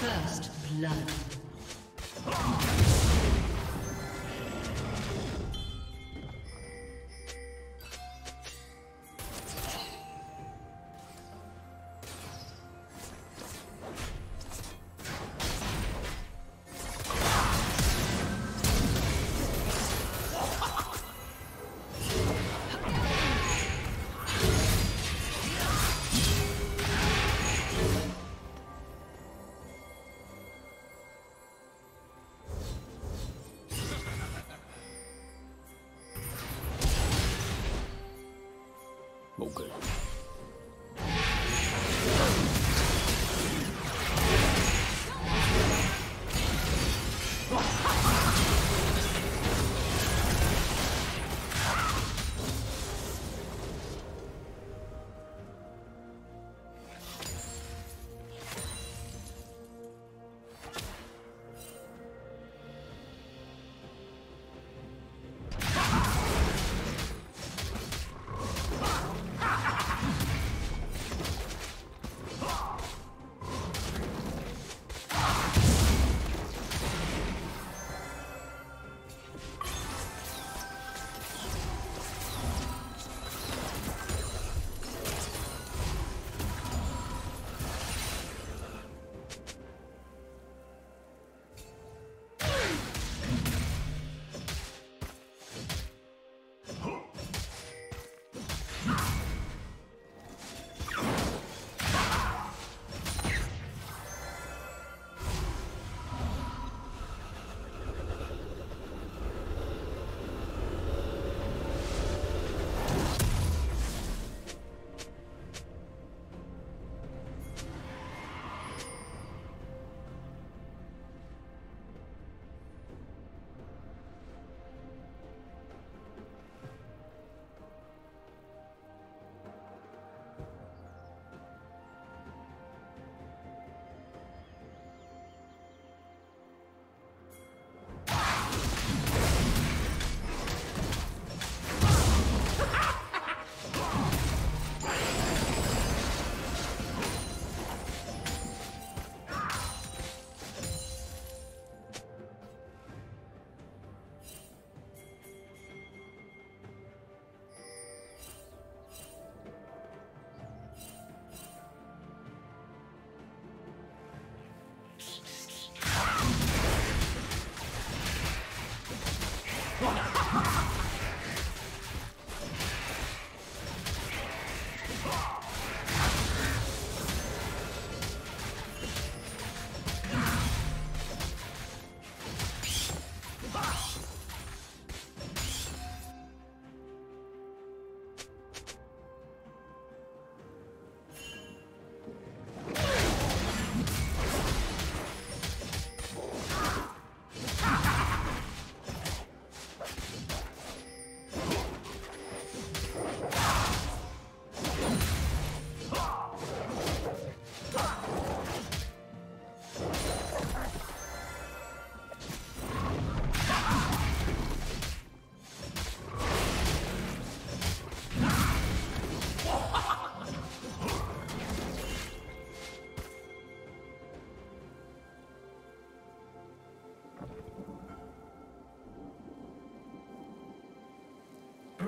First blood.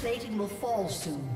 Plating will fall soon.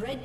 Red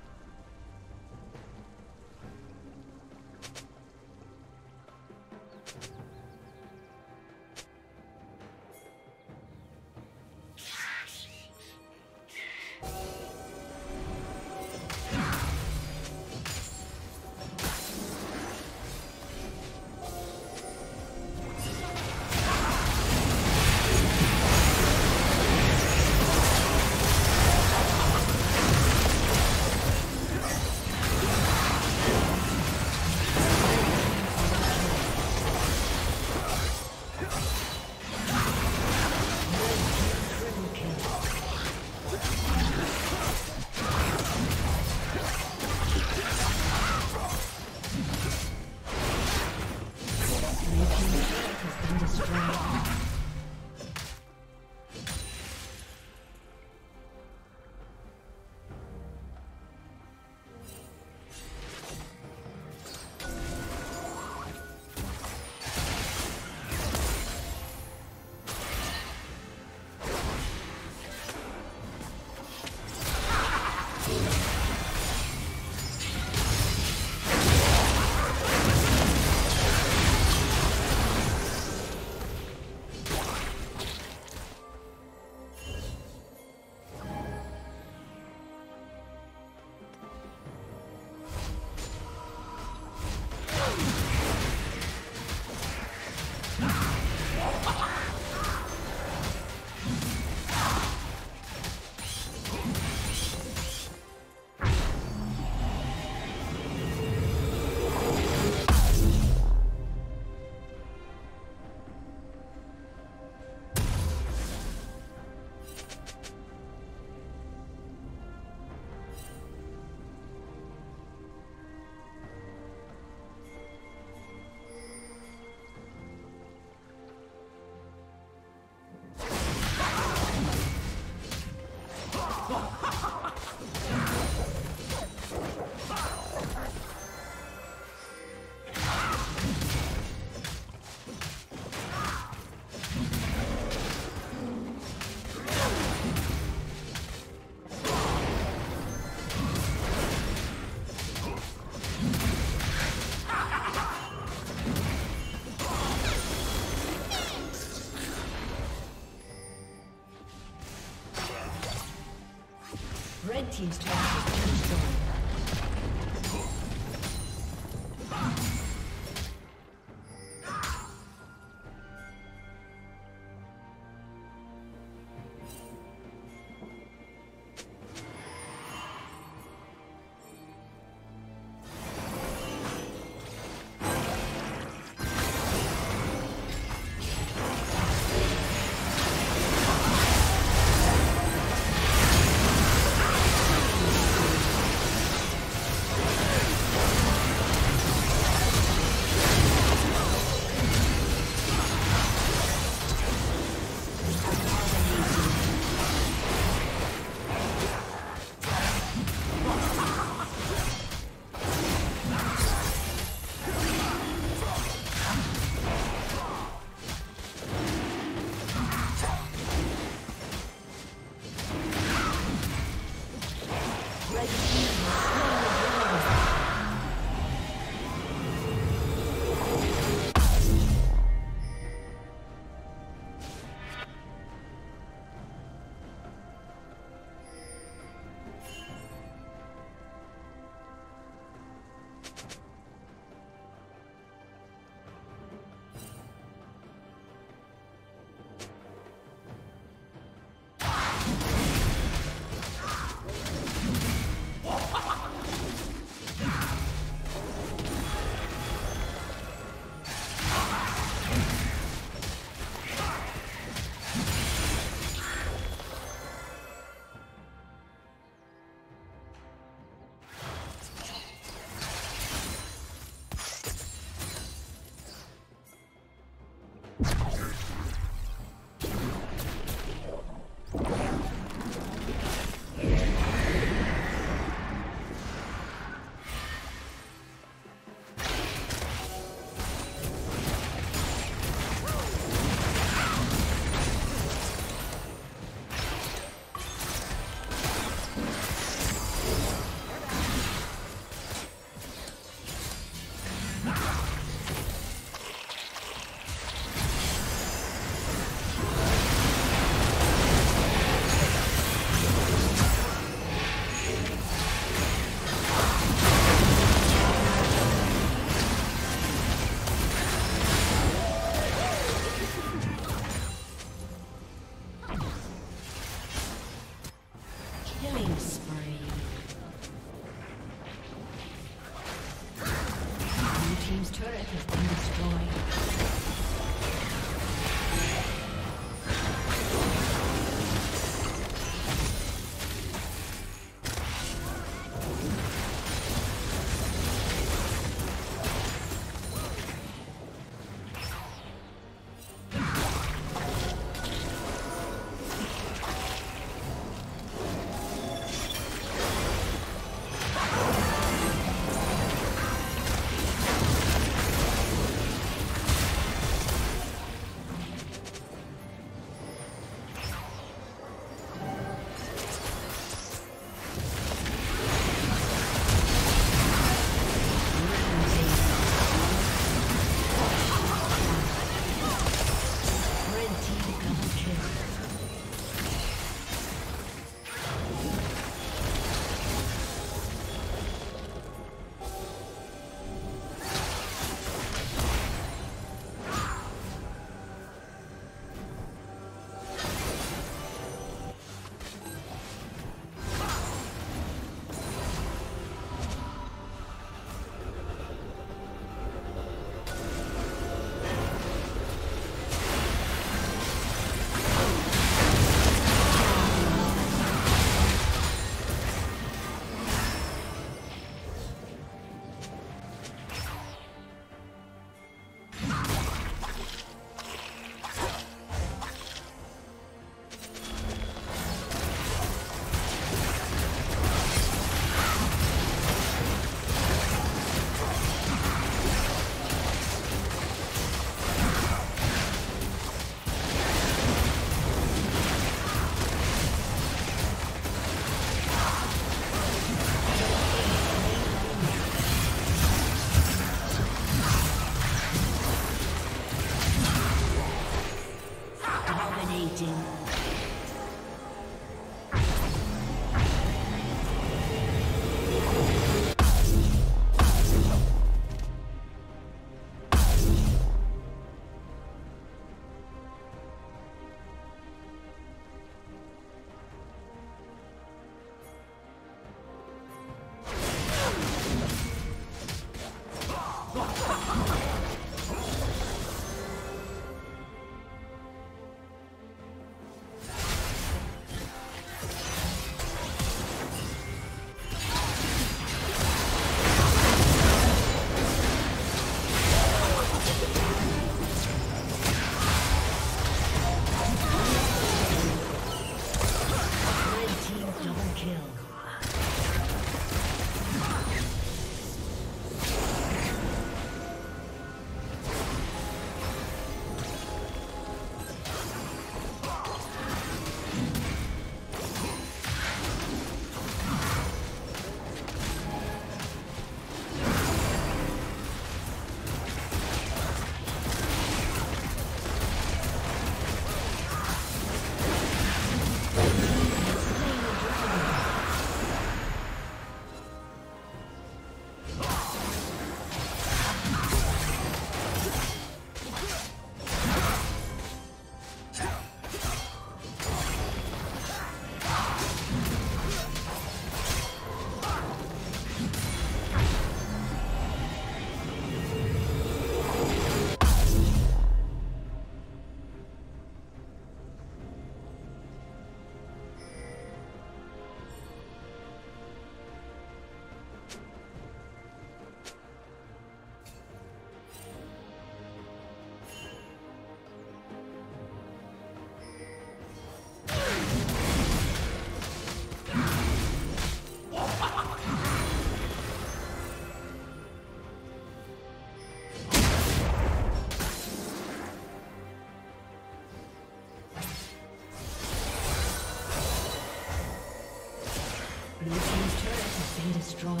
been destroyed.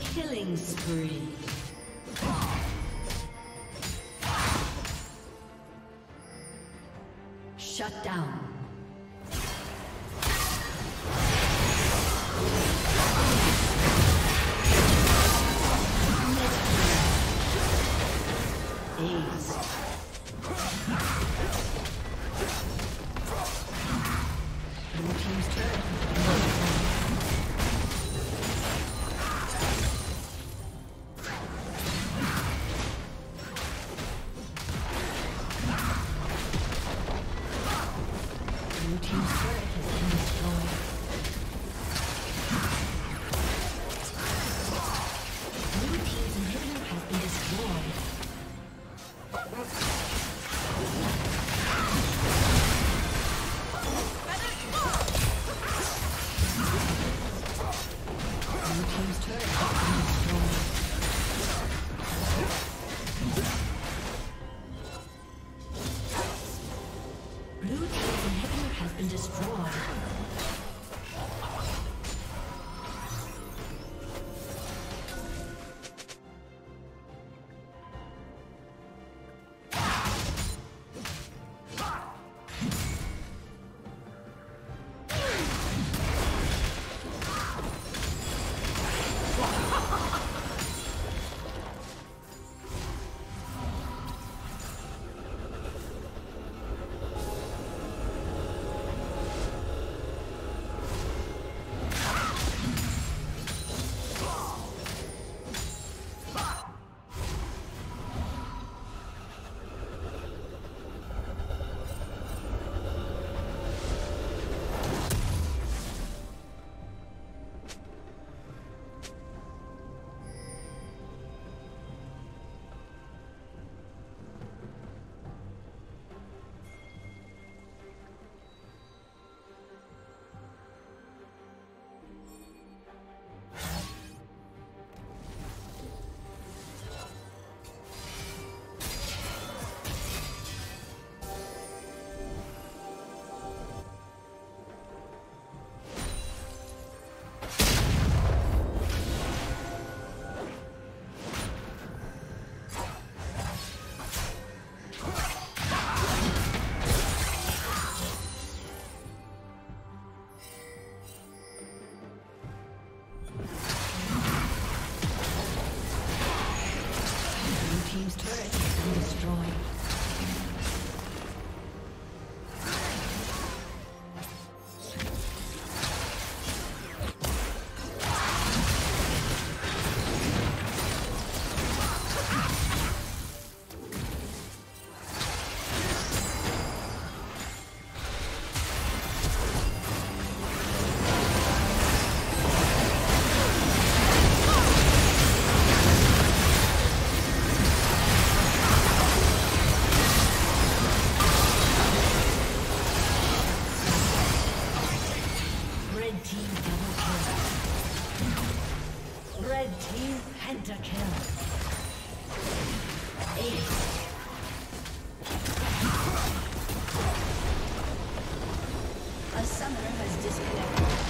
Killing spree. Shut down. A summoner has disconnected.